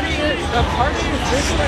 The party is this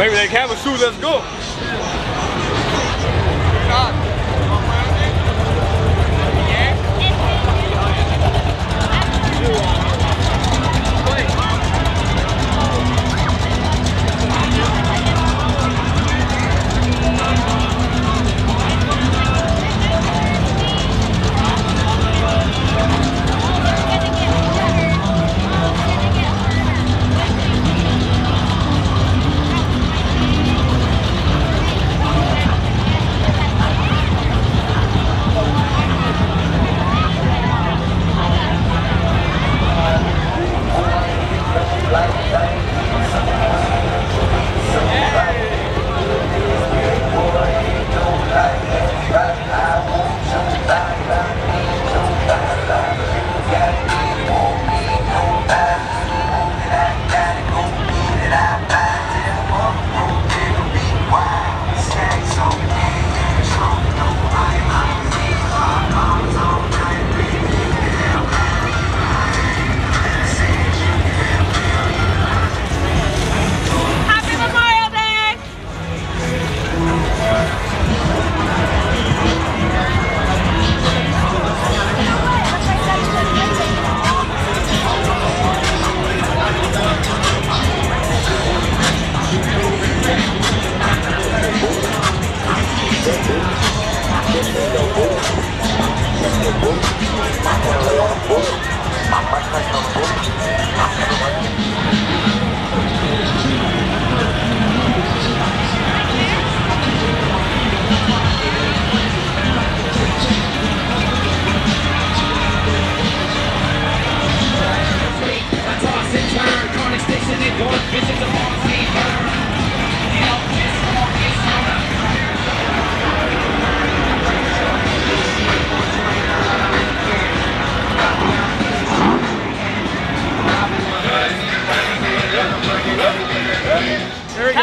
Maybe they can have a shoe, let's go.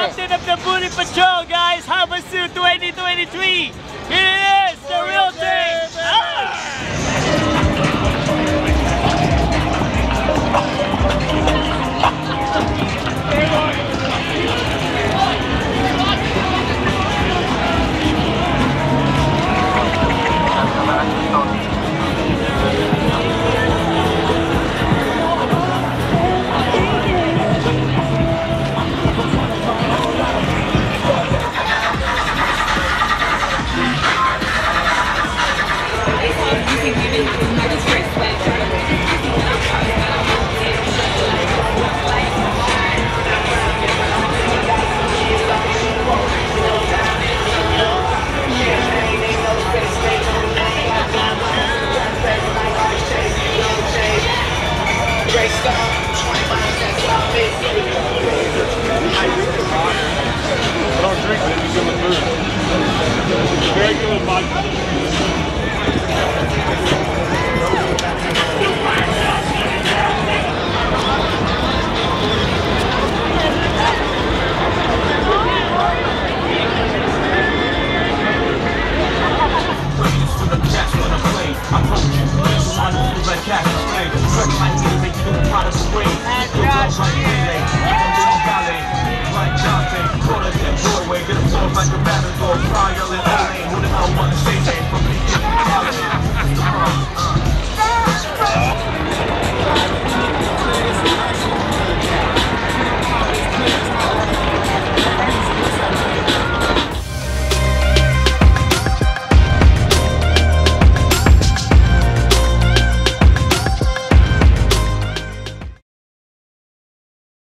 Captain of the Booty Patrol, guys, Havasu 2023.